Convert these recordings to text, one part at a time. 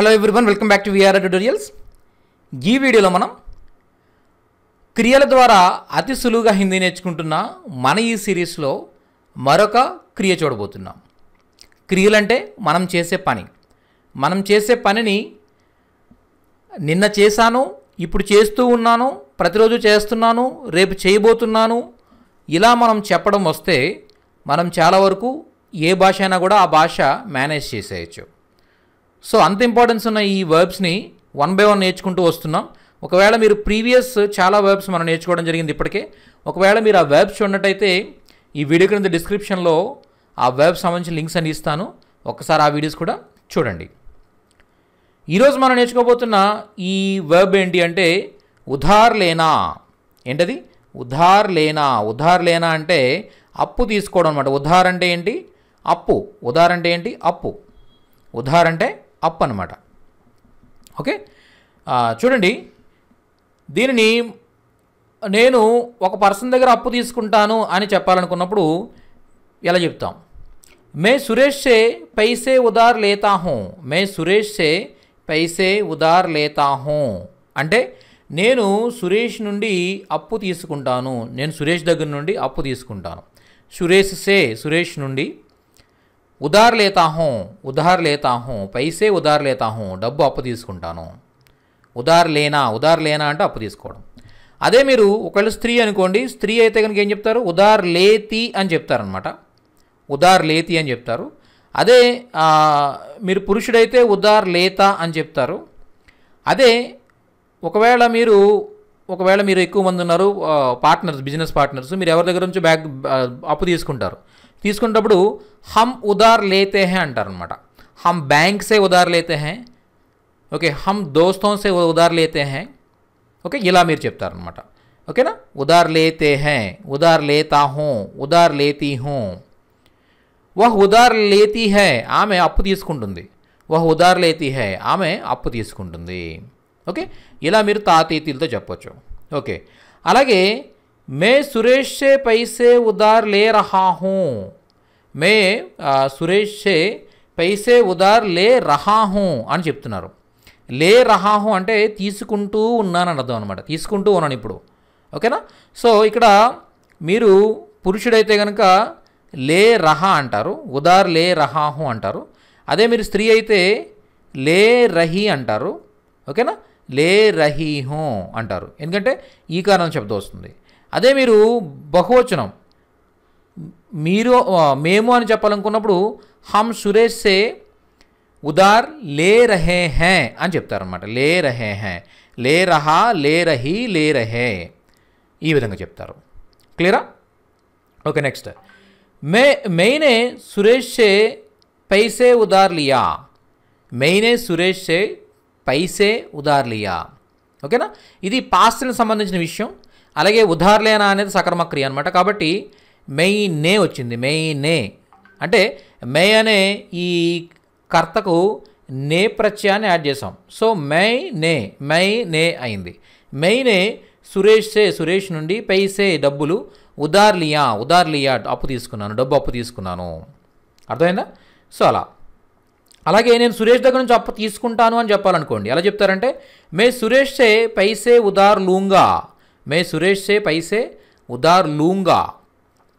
Hello everyone welcome back to VR tutorials. ఈ వీడియోలో మనం క్రియల ద్వారా అతి సులువుగా హిందీ నేర్చుకుంటున్న మన ఈ సిరీస్లో మరొక క్రియ చూడబోతున్నాం। క్రియలంటే మనం చేసే పని, మనం చేసే పనిని నిన్న చేశాను, ఇప్పుడు చేస్తూ ఉన్నాను, ప్రతిరోజు చేస్తున్నాను, రేపు చేయబోతున్నాను, ఇలా మనం చెప్పడం వస్తే మనం చాలా వరకు ఏ భాష అయినా కూడా ఆ భాష మేనేజ్ చేసేయచ్చు। సో అంత ఇంపార్టెన్స్ ఉన్న ఈ వర్బ్స్ని వన్ బై వన్ నేర్చుకుంటూ వస్తున్నాం। ఒకవేళ మీరు ప్రీవియస్ చాలా వర్బ్స్ మనం నేర్చుకోవడం జరిగింది ఇప్పటికే, ఒకవేళ మీరు ఆ వర్బ్స్ చూడనట్టయితే ఈ వీడియో కింద డిస్క్రిప్షన్లో ఆ వర్బ్స్ సంబంధించిన లింక్స్ అని ఇస్తాను, ఒకసారి ఆ వీడియోస్ కూడా చూడండి। ఈరోజు మనం నేర్చుకోబోతున్న ఈ వర్బ్ ఏంటి అంటే ఉధార్ లేనా। ఏంటది? ఉధార్ లేనా। ఉధార్ లేనా అంటే అప్పు తీసుకోవడం అనమాట। ఉధార్ అంటే ఏంటి? అప్పు। ఉధార్ అంటే ఏంటి? అప్పు। ఉధార్ అంటే అప్ అన్నమాట। ఓకే, చూడండి, దీనిని నేను ఒక పర్సన్ దగ్గర అప్పు తీసుకుంటాను అని చెప్పాలనుకున్నప్పుడు ఎలా చెప్తాం? మే సురేష్సే పైసే ఉధార్ లేతా హూ। మే సురేష్సే పైసే ఉధార్ లేతా హూ అంటే నేను సురేష్ నుండి అప్పు తీసుకుంటాను, నేను సురేష్ దగ్గర నుండి అప్పు తీసుకుంటాను। సురేష్ సే సురేష్ నుండి, ఉధార్ లేతా హూం ఉధార్ లేతా హూం, పైసే ఉధార్ లేతా హూం డబ్బు అప్పు తీసుకుంటాను। ఉధార్ లేనా అంటే అప్పు తీసుకోవడం। అదే మీరు ఒకవేళ స్త్రీ అనుకోండి, స్త్రీ అయితే కనుక ఏం చెప్తారు? ఉధార్ లేతి అని చెప్తారనమాట, ఉధార్ లేతి అని చెప్తారు। అదే మీరు పురుషుడైతే ఉధార్ లేతా అని చెప్తారు। అదే ఒకవేళ మీరు ఎక్కువ మంది ఉన్నారు పార్ట్నర్స్, బిజినెస్ పార్ట్నర్స్, మీరు ఎవరి దగ్గర నుంచి అప్పు తీసుకుంటారు, తీసుకున్నప్పుడు హమ్ ఉధార్ లేతే హే అంటారనమాట। హమ్ బ్యాంక్ సే ఉధార్ లేతే హే, ఓకే, హమ్ దోస్తో సే ఉధార్ లేతే హే, ఓకే, ఇలా మీరు చెప్తారనమాట। ఓకేనా? ఉధార్ లేతే హే, ఉధార్ లేతా హూ, ఉధార్ లేతీ హూ, వహ్ ఉధార్ లేతీ హే, ఆమె అప్పు తీసుకుంటుంది, వహ్ ఉధార్ లేతీ హే, ఆమె అప్పు తీసుకుంటుంది। ఓకే, ఇలా మీరు తాతీతీలతో చెప్పొచ్చు। ఓకే, అలాగే మే సురేష్ సే పైసే ఉధార్ లే రహా హూం। మే సురేష్ సే పైసే ఉధార్ లే రహా హూం అని చెప్తున్నారు। లే రహా హూం అంటే తీసుకుంటూ ఉన్నాను అని అర్థం అనమాట, తీసుకుంటూ ఉన్నాను ఇప్పుడు। ఓకేనా? సో ఇక్కడ మీరు పురుషుడైతే కనుక లే రహా అంటారు, ఉధార్ లే రహా హూం అంటారు। అదే మీరు స్త్రీ అయితే లే రహీ అంటారు। ఓకేనా? లే రహీ హూం అంటారు, ఎందుకంటే ఈ కారణం శబ్దం వస్తుంది। అదే మీరు బహువచనం మీరు మేము అని చెప్పాలనుకున్నప్పుడు హమ్ సురేష్ సే ఉధార్ లే రహే హే అని చెప్తారనమాట, లే రహే హే, లే రహా, లే రహీ, లే రహే, ఈ విధంగా చెప్తారు। క్లియరా? ఓకే, నెక్స్ట్ మేనే సురేష్ సే పైసే ఉధార్ లియా। మేనే సురేష్ సే పైసే ఉధార్ లియా। ఓకేనా? ఇది పాస్ట్కి సంబంధించిన విషయం। అలాగే ఉధార్ లేనా అనేది సకర్మ క్రియ అనమాట, కాబట్టి మెయినే వచ్చింది। మెయినే అంటే మే అనే ఈ కర్తకు నే ప్రత్యయాన్ని యాడ్ చేసాం, సో మై నే అయింది। మెయినే సురేష్సే సురేష్ నుండి పైసే డబ్బులు ఉధార్ లియా డబ్బు అప్పు తీసుకున్నాను అర్థమైందా? సో అలాగే నేను సురేష్ దగ్గర నుంచి అప్పు తీసుకుంటాను అని చెప్పాలనుకోండి, ఎలా చెప్తారంటే మే సురేష్సే పైసే ఉధార్ లూంగా। మే సురేష్ సే పైసే ఉధార్ లూంగా,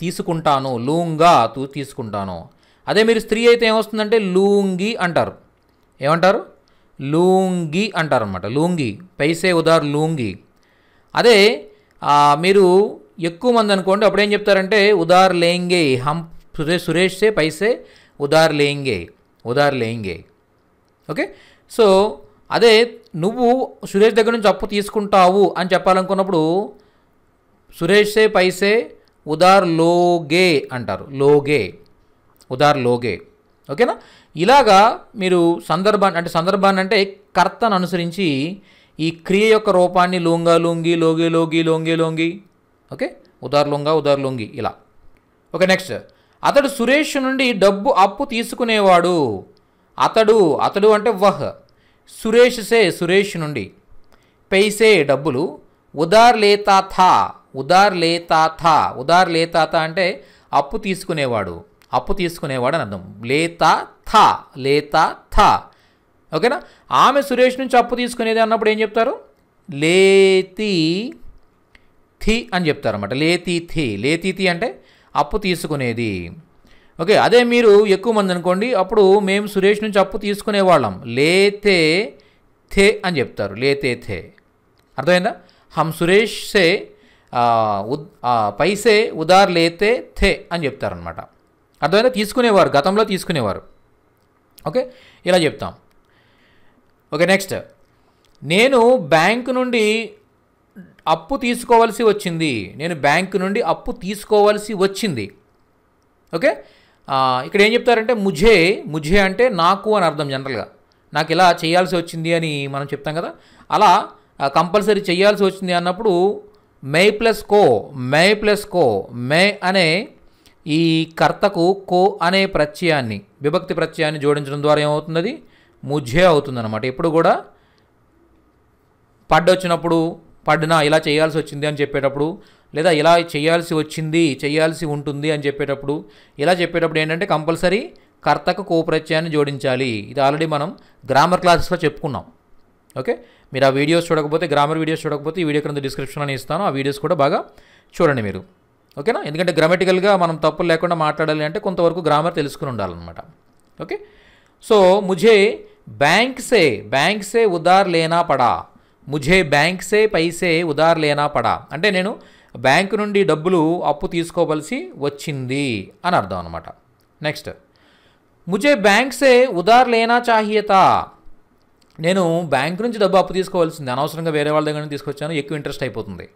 తీసుకుంటాను, లూంగా తీసుకుంటాను। అదే మీరు స్త్రీ అయితే ఏమొస్తుందంటే లూంగి అంటారు, ఏమంటారు? లూంగి అంటారు అనమాట, లూంగి, పైసే ఉధార్ లూంగి। అదే మీరు ఎక్కువ మంది అనుకోండి, అప్పుడు ఏం చెప్తారంటే ఉధార్ లేంగే, హమ్ సురేష్ సే పైసే ఉధార్ లేంగే ఓకే, సో అదే నువ్వు సురేష్ దగ్గర నుంచి అప్పు తీసుకుంటావు అని చెప్పాలనుకున్నప్పుడు సురేష్ సే పైసే ఉధార్ లోగే అంటారు, ఉధార్ లోగే ఓకేనా? ఇలాగా మీరు సందర్భాన్ని అంటే కర్తను అనుసరించి ఈ క్రియ యొక్క రూపాన్ని లూంగా లూంగి, లోగే లోగి, లోంగే లోంగి, ఓకే, ఉధార్ లొంగి ఇలా। ఓకే, నెక్స్ట్ అతడు సురేష్ నుండి డబ్బు అప్పు తీసుకునేవాడు। అతడు అంటే వహ్ సురేష్ సే సురేష్ నుండి పైసే డబ్బులు ఉధార్ లేతా థా అంటే అప్పు తీసుకునేవాడు అని అర్థం। లేతా థా ఓకేనా. ఆమె సురేష్ నుంచి అప్పు తీసుకునేది అన్నప్పుడు ఏం చెప్తారు, లేతి థి అని చెప్తారు అన్నమాట. లేతి థి, లేతి థి అంటే అప్పు తీసుకునేది. ఓకే, అదే మీరు ఎక్కువ మంది అనుకోండి అప్పుడు మేము సురేష్ నుంచి అప్పు తీసుకునేవాళ్ళం లేతే థే అని చెప్తారు, లేతే థే. అర్థమైందా? హమ్ సురేష్ సే పైసే ఉదార్ లేతే థే అని చెప్తారనమాట. అర్థమైందా? తీసుకునేవారు, గతంలో తీసుకునేవారు. ఓకే, ఇలా చెప్తాం. ఓకే, నెక్స్ట్, నేను బ్యాంకు నుండి అప్పు తీసుకోవాల్సి వచ్చింది. నేను బ్యాంకు నుండి అప్పు తీసుకోవాల్సి వచ్చింది. ఓకే, ఇక్కడ ఏం చెప్తారంటే ముఝే, ముఝే అంటే నాకు అని అర్థం. జనరల్గా నాకు ఇలా చేయాల్సి వచ్చింది అని మనం చెప్తాం కదా, అలా కంపల్సరీ చేయాల్సి వచ్చింది అన్నప్పుడు మే ప్లస్ కో, మే ప్లస్ కో, మే అనే ఈ కర్తకు కో అనే ప్రత్యయాన్ని, విభక్తి ప్రత్యయాన్ని జోడించడం ద్వారా ఏమవుతుంది, ముఝే అవుతుందన్నమాట. ఎప్పుడు కూడా పడ్ వచ్చినప్పుడు, పడ్నా ఇలా చేయాల్సి వచ్చింది అని చెప్పేటప్పుడు, లేదా ఇలా చేయాల్సి వచ్చింది, చేయాల్సి ఉంటుంది అని చెప్పేటప్పుడు, ఇలా చెప్పేటప్పుడు ఏంటంటే కంపల్సరీ కర్తకు కో ప్రత్యయాన్ని జోడించాలి. ఇది ఆల్రెడీ మనం గ్రామర్ క్లాసెస్లో చెప్పుకున్నాం. ఓకే, మీరు ఆ వీడియోస్ చూడకపోతే, గ్రామర్ వీడియోస్ చూడకపోతే ఈ వీడియో క్రింద డిస్క్రిప్షన్లో నేను ఇస్తాను, ఆ వీడియోస్ కూడా బాగా చూడండి మీరు. ఓకేనా? ఎందుకంటే గ్రామటికల్గా మనం తప్పులు లేకుండా మాట్లాడాలి అంటే కొంతవరకు గ్రామర్ తెలుసుకుని ఉండాలన్నమాట. ఓకే, సో ముఝే బ్యాంక్ సే, బ్యాంక్ సే ఉదార్ లేనా పడా, ముఝే బ్యాంక్ సే పైసే ఉదార్ లేనా పడా అంటే నేను బ్యాంకు నుండి డబ్బులు అప్పు తీసుకోవలసి వచ్చింది అని అర్థం అనమాట. నెక్స్ట్, ముఝే బ్యాంక్ సే ఉదార్ లేనా చాహియతా, నేను బ్యాంకు నుంచి డబ్బు అప్పు తీసుకోవాల్సింది, అనవసరంగా వేరే వాళ్ళ దగ్గర తీసుకొచ్చాను, ఎక్కువ ఇంట్రెస్ట్ అయిపోతుంది.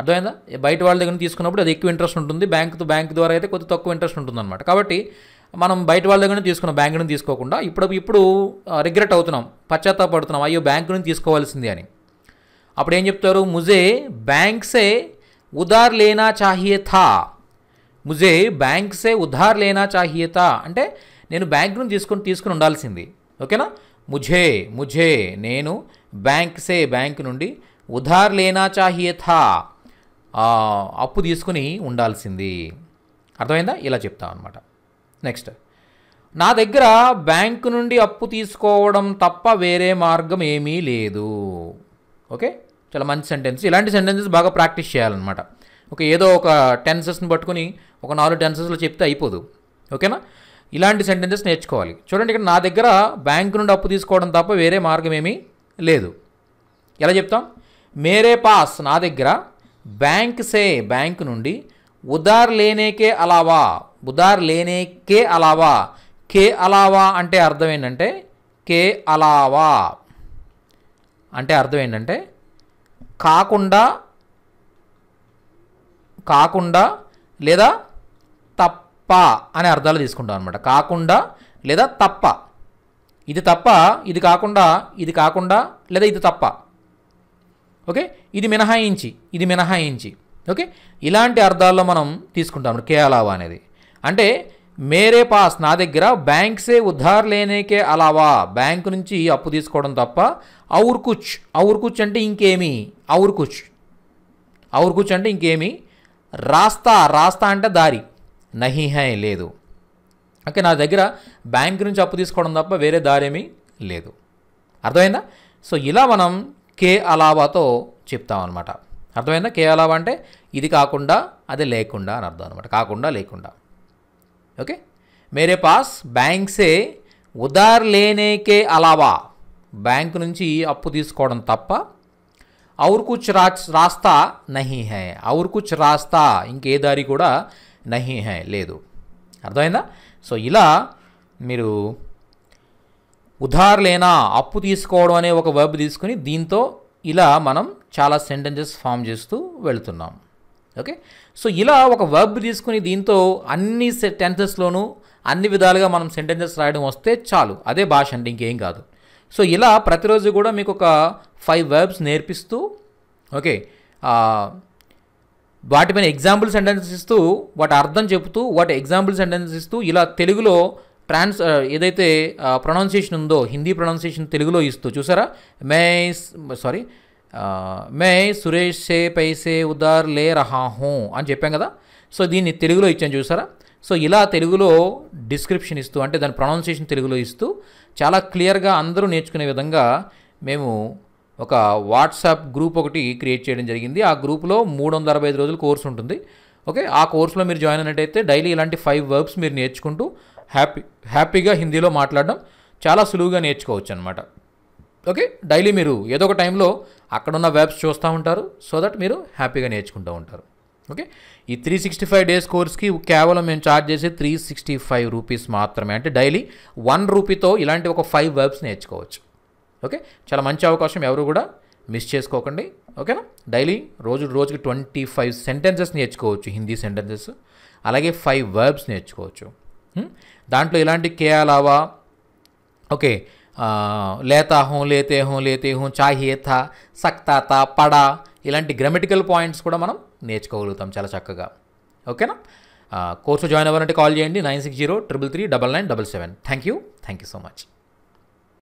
అర్థమైందా? బయట వాళ్ళ దగ్గర తీసుకున్నప్పుడు అది ఎక్కువ ఇంట్రెస్ట్ ఉంటుంది, బ్యాంక్ ద్వారా అయితే కొద్ది తక్కువ ఇంట్రెస్ట్ ఉంటుంది అనమాట. కాబట్టి మనం బయట వాళ్ళ దగ్గర తీసుకున్నాం, బ్యాంక్ నుండి తీసుకోకుండా ఇప్పుడు రిగ్రెట్ అవుతున్నాం, పశ్చాత్తాపడుతున్నాం, అయ్యో బ్యాంకు నుండి తీసుకోవాల్సింది అని. అప్పుడు ఏం చెప్తారు, ముఝే బ్యాంక్ సే ఉదార్ లేనా చాహియే థా, ముఝే బ్యాంక్ సే ఉదార్ లేనా చాహియే థా అంటే నేను బ్యాంక్ నుండి తీసుకుని ఉండాల్సింది. ఓకేనా? ముఝే, ముఝే నేను బ్యాంక్ సే బ్యాంక్ నుండి ఉదార్ లేనా చాహియే థా అప్పు తీసుకుని ఉండాల్సింది. అర్థమైందా? ఇలా చెప్తాం అనమాట. నెక్స్ట్, నా దగ్గర బ్యాంకు నుండి అప్పు తీసుకోవడం తప్ప వేరే మార్గం ఏమీ లేదు. ఓకే, చాలా మంచి సెంటెన్స్. ఇలాంటి సెంటెన్సెస్ బాగా ప్రాక్టీస్ చేయాలన్నమాట. ఓకే, ఏదో ఒక టెన్సెస్ని పట్టుకుని ఒక 4 టెన్సెస్లో చెప్తే అయిపోదు. ఓకేనా? ఇలాంటి సెంటెన్సెస్ నేర్చుకోవాలి. చూడండి, ఇక్కడ నా దగ్గర బ్యాంకు నుండి అప్పు తీసుకోవడం తప్ప వేరే మార్గం ఏమీ లేదు. ఎలా చెప్తాం, మేరే పాస్ నా దగ్గర బ్యాంక్ సే బ్యాంకు నుండి ఉదార్ లేనేకే అలావా, ఉదార్ లేనే కే అలావా, కే అలావా అంటే అర్థం ఏంటంటే, కే అలావా అంటే అర్థం ఏంటంటే కాకుండా, కాకుండా లేదా తప్ప అనే అర్థాలు తీసుకుంటాం అనమాట. కాకుండా లేదా తప్ప, ఇది తప్ప, ఇది కాకుండా, ఇది కాకుండా లేదా ఇది తప్ప. ఓకే, ఇది మినహాయించి, ఇది మినహాయించి. ఓకే, ఇలాంటి అర్థాల్లో మనం తీసుకుంటాం కే అలావా అనేది. అంటే మేరే పాస్ నా దగ్గర బ్యాంక్ సే ఉధార్ లేనేకే అలావా, బ్యాంకు నుంచి అప్పు తీసుకోవడం తప్ప ఔర్ కుచ్, ఔర్ కుచ్ అంటే ఇంకేమీ, ఔర్ కుచ్, ఔర్ కుచ్ అంటే ఇంకేమీ, రాస్తా, రాస్తా అంటే దారి, నహీ హై లేదు. ఓకే, నా దగ్గర బ్యాంక్ నుంచి అప్పు తీసుకోవడం తప్ప వేరే దారేమీ లేదు. అర్థమైందా? సో ఇలా మనం కే అలావాతో చెప్తామన్నమాట. అర్థమైందా? కే అలావా అంటే ఇది కాకుండా అది లేకుండా అని అర్థం అనమాట, కాకుండా లేకుండా. ओके, मेरे पास बैंक से उधार लेने के अलावा, बैंक నుంచి అప్పు తీసుకోవడం తప్ప और कुछ रास्ता नहीं है, और कुछ रास्ता ఇంకే దారి కూడా नहीं है లేదు. అర్థమైందా? సో ఇలా మీరు ఉధార్ లేనా అప్పు తీసుకోవడం అనే ఒక వర్బ్ తీసుకుని దీంతో ఇలా మనం చాలా సెంటెన్సెస్ ఫామ్ చేస్తూ వెళ్తున్నాం. ఓకే, సో ఇలా ఒక వర్బ్ తీసుకుని దీంతో అన్ని టెన్సెస్లోనూ అన్ని విధాలుగా మనం సెంటెన్సెస్ రాయడం వస్తే చాలు, అదే భాష అంటే ఇంకేం కాదు. సో ఇలా ప్రతిరోజు కూడా మీకు ఒక 5 వర్బ్స్ నేర్పిస్తూ, ఓకే, వాటిపైన ఎగ్జాంపుల్ సెంటెన్సెస్ ఇస్తూ, వాటి అర్థం చెబుతూ, వాటి ఎగ్జాంపుల్ సెంటెన్సెస్ ఇస్తూ, ఇలా తెలుగులో ఏదైతే ప్రొనౌన్సియేషన్ ఉందో హిందీ ప్రొనౌన్సియేషన్ తెలుగులో ఇస్తూ, చూసారా, మే సురేష్ సే పైసే ఉదార్ లే రహా హూ అని చెప్పాం కదా, సో దీన్ని తెలుగులో ఇచ్చాను చూసారా. సో ఇలా తెలుగులో డిస్క్రిప్షన్ ఇస్తూ అంటే దాని ప్రొనౌన్సియేషన్ తెలుగులో ఇస్తూ చాలా క్లియర్గా అందరూ నేర్చుకునే విధంగా మేము ఒక వాట్సాప్ గ్రూప్ ఒకటి క్రియేట్ చేయడం జరిగింది. ఆ గ్రూప్లో 365 రోజుల కోర్సు ఉంటుంది. ఓకే, ఆ కోర్సులో మీరు జాయిన్ అయినట్టయితే డైలీ ఇలాంటి 5 వర్బ్స్ మీరు నేర్చుకుంటూ హ్యాపీగా హిందీలో మాట్లాడడం చాలా సులువుగా నేర్చుకోవచ్చు అనమాట. ఓకే, డైలీ మీరు ఏదో ఒక టైంలో అక్కడున్న వెబ్స్ చూస్తూ ఉంటారు, సో దట్ మీరు హ్యాపీగా నేర్చుకుంటూ ఉంటారు. ఓకే, ఈ 365 డేస్ కోర్స్కి కేవలం మేము ఛార్జ్ చేసే 365 రూపీస్ మాత్రమే. అంటే డైలీ 1 రూపీతో ఇలాంటి ఒక 5 వెబ్స్ నేర్చుకోవచ్చు. ఓకే, చాలా మంచి అవకాశం, ఎవరు కూడా మిస్ చేసుకోకండి. ఓకేనా, డైలీ రోజుకి 25 సెంటెన్సెస్ నేర్చుకోవచ్చు, హిందీ సెంటెన్సెస్, అలాగే 5 వర్బ్స్ నేర్చుకోవచ్చు. దాంట్లో ఇలాంటి కే అలావా, ఓకే, లేతా హోం, లేతే హోం, లేతే హోం, చాహియే థా, సక్తా థా, పడా, ఇలాంటి గ్రామటికల్ పాయింట్స్ కూడా మనం నేర్చుకోగలుగుతాం చాలా చక్కగా. ఓకేనా, కోర్సు జాయిన్ అవ్వాలంటే కాల్ చేయండి 9603339977. Thank you so much.